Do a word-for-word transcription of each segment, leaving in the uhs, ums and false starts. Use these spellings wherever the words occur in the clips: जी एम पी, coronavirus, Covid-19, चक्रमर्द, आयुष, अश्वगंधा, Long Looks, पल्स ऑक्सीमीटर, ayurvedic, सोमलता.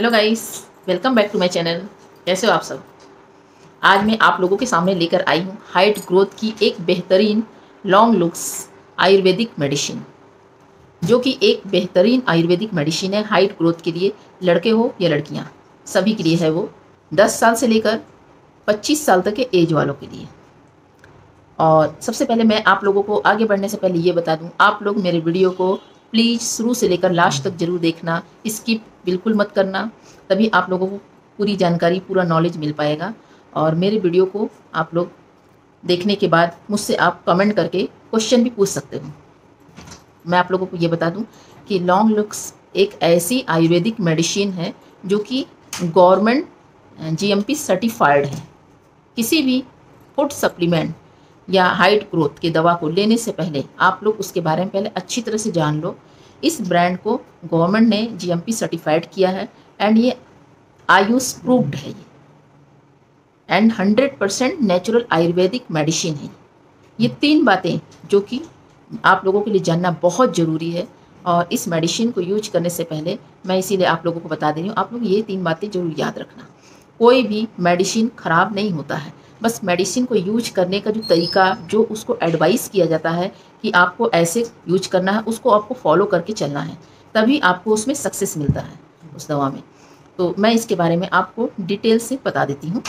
Hello guys, welcome back to my channel. कैसे हो आप सब? आज मैं आप लोगों के सामने लेकर आई हूँ हाइट ग्रोथ की एक बेहतरीन लॉन्ग लुक्स आयुर्वेदिक मेडिसिन, जो कि एक बेहतरीन आयुर्वेदिक मेडिसिन है हाइट ग्रोथ के लिए। लड़के हो या लड़कियाँ, सभी के लिए है वो। दस साल से लेकर पच्चीस साल तक के एज वालों के लिए। और सबसे पहले मैं आप लोगों को आगे बढ़ने से पहले ये बता दूं, आप लोग मेरे वीडियो को प्लीज़ शुरू से लेकर लास्ट तक ज़रूर देखना, स्किप बिल्कुल मत करना। तभी आप लोगों को पूरी जानकारी, पूरा नॉलेज मिल पाएगा। और मेरे वीडियो को आप लोग देखने के बाद मुझसे आप कमेंट करके क्वेश्चन भी पूछ सकते हो। मैं आप लोगों को ये बता दूं कि लॉन्ग लुक्स एक ऐसी आयुर्वेदिक मेडिसिन है जो कि government जी एम पी certified है। किसी भी फूड सप्लीमेंट या हाइट ग्रोथ के दवा को लेने से पहले आप लोग उसके बारे में पहले अच्छी तरह से जान लो। इस ब्रांड को गवर्नमेंट ने जी एम पी सर्टिफाइड किया है एंड ये आयुष प्रूव्ड है ये, and hundred percent natural ayurvedic medicine है। ये तीन बातें जो कि आप लोगों के लिए जानना बहुत ज़रूरी है। और इस मेडिसिन को यूज करने से पहले मैं इसीलिए आप लोगों को बता दे रही हूँ, आप लोग ये तीन बातें जरूर याद रखना। कोई भी मेडिसिन ख़राब नहीं होता है, बस मेडिसिन को यूज करने का जो तरीका, जो उसको एडवाइस किया जाता है कि आपको ऐसे यूज करना है, उसको आपको फॉलो करके चलना है, तभी आपको उसमें सक्सेस मिलता है उस दवा में। तो मैं इसके बारे में आपको डिटेल से बता देती हूँ।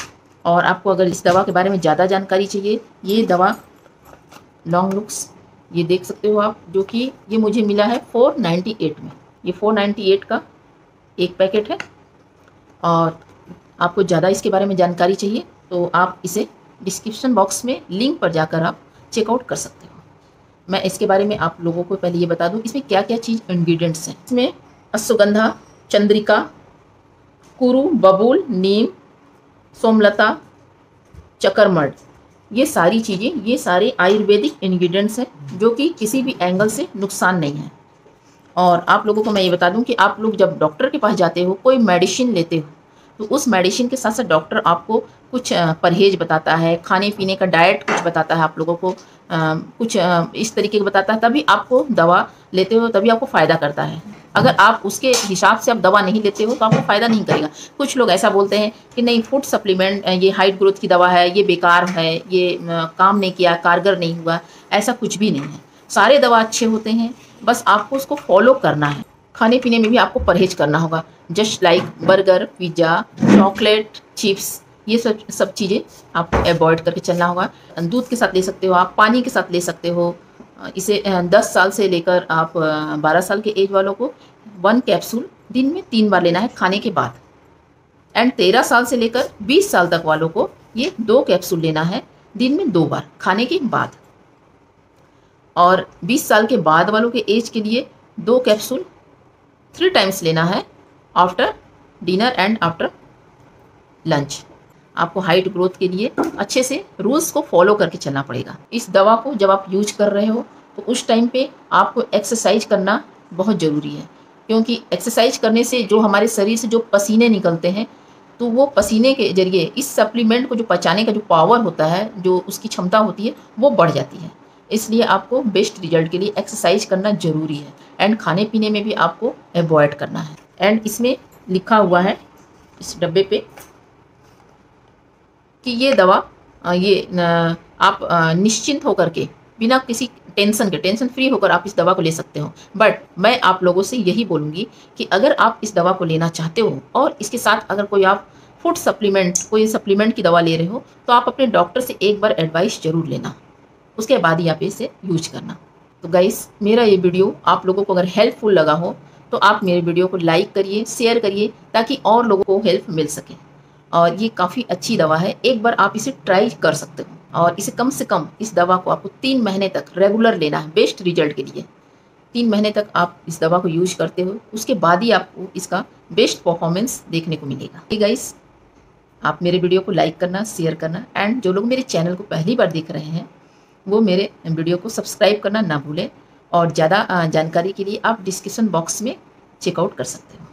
और आपको अगर इस दवा के बारे में ज़्यादा जानकारी चाहिए, ये दवा लॉन्ग लुक्स, ये देख सकते हो आप, जो कि ये मुझे मिला है फोर नाइन्टी एट में। ये फोर नाइन्टी एट का एक पैकेट है। और आपको ज़्यादा इसके बारे में जानकारी चाहिए तो आप इसे डिस्क्रिप्शन बॉक्स में लिंक पर जाकर आप चेकआउट कर सकते हो। मैं इसके बारे में आप लोगों को पहले ये बता दूं, इसमें क्या क्या चीज़ इंग्रेडिएंट्स हैं। इसमें अश्वगंधा, चंद्रिका, कुरु, बबूल, नीम, सोमलता, चक्रमर्ड, ये सारी चीज़ें, ये सारे आयुर्वेदिक इंग्रेडिएंट्स हैं जो कि किसी भी एंगल से नुकसान नहीं है। और आप लोगों को मैं ये बता दूँ कि आप लोग जब डॉक्टर के पास जाते हो, कोई मेडिसिन लेते हो, तो उस मेडिसिन के साथ साथ डॉक्टर आपको कुछ परहेज बताता है, खाने पीने का डाइट कुछ बताता है आप लोगों को, आ, कुछ आ, इस तरीके का बताता है, तभी आपको दवा लेते हो, तभी आपको फ़ायदा करता है। अगर आप उसके हिसाब से आप दवा नहीं लेते हो तो आपको फ़ायदा नहीं करेगा। कुछ लोग ऐसा बोलते हैं कि नहीं, फूड सप्लीमेंट, ये हाइट ग्रोथ की दवा है, ये बेकार है, ये आ, काम नहीं किया, कारगर नहीं हुआ। ऐसा कुछ भी नहीं है, सारे दवा अच्छे होते हैं, बस आपको उसको फॉलो करना है। खाने पीने में भी आपको परहेज करना होगा, just like burger, pizza, chocolate, chips, ये सब सब चीज़ें आपको अवॉइड करके चलना होगा। दूध के साथ ले सकते हो आप, पानी के साथ ले सकते हो। इसे दस साल से लेकर आप बारह साल के एज वालों को वन कैप्सूल दिन में तीन बार लेना है खाने के बाद, एंड तेरह साल से लेकर बीस साल तक वालों को ये दो कैप्सूल लेना है दिन में दो बार खाने के बाद। और बीस साल के बाद वालों के एज के लिए दो कैप्सूल थ्री टाइम्स लेना है, after dinner and after lunch. आपको हाइट ग्रोथ के लिए अच्छे से रूल्स को फॉलो करके चलना पड़ेगा। इस दवा को जब आप यूज कर रहे हो तो उस टाइम पे आपको एक्सरसाइज करना बहुत ज़रूरी है, क्योंकि एक्सरसाइज करने से जो हमारे शरीर से जो पसीने निकलते हैं, तो वो पसीने के जरिए इस सप्लीमेंट को जो पचाने का जो पावर होता है, जो उसकी क्षमता होती है, वो बढ़ जाती है। इसलिए आपको बेस्ट रिजल्ट के लिए एक्सरसाइज करना ज़रूरी है, एंड खाने पीने में भी आपको अवॉइड करना है। एंड इसमें लिखा हुआ है इस डब्बे पे कि ये दवा, ये आप निश्चिंत होकर के, बिना किसी टेंशन के, टेंशन फ्री होकर आप इस दवा को ले सकते हो। बट मैं आप लोगों से यही बोलूँगी कि अगर आप इस दवा को लेना चाहते हो और इसके साथ अगर कोई आप फूड सप्लीमेंट, कोई सप्लीमेंट की दवा ले रहे हो, तो आप अपने डॉक्टर से एक बार एडवाइस ज़रूर लेना, उसके बाद ही आप इसे यूज करना। तो गाइस, मेरा ये वीडियो आप लोगों को अगर हेल्पफुल लगा हो तो आप मेरे वीडियो को लाइक करिए, शेयर करिए, ताकि और लोगों को हेल्प मिल सके। और ये काफ़ी अच्छी दवा है, एक बार आप इसे ट्राई कर सकते हो। और इसे कम से कम, इस दवा को आपको तीन महीने तक रेगुलर लेना है बेस्ट रिजल्ट के लिए। तीन महीने तक आप इस दवा को यूज करते हो, उसके बाद ही आपको इसका बेस्ट परफॉर्मेंस देखने को मिलेगा। ठीक गाइस, आप मेरे वीडियो को लाइक करना, शेयर करना, एंड जो लोग मेरे चैनल को पहली बार देख रहे हैं वो मेरे वीडियो को सब्सक्राइब करना ना भूलें। और ज़्यादा जानकारी के लिए आप डिस्क्रिप्शन बॉक्स में चेकआउट कर सकते हो।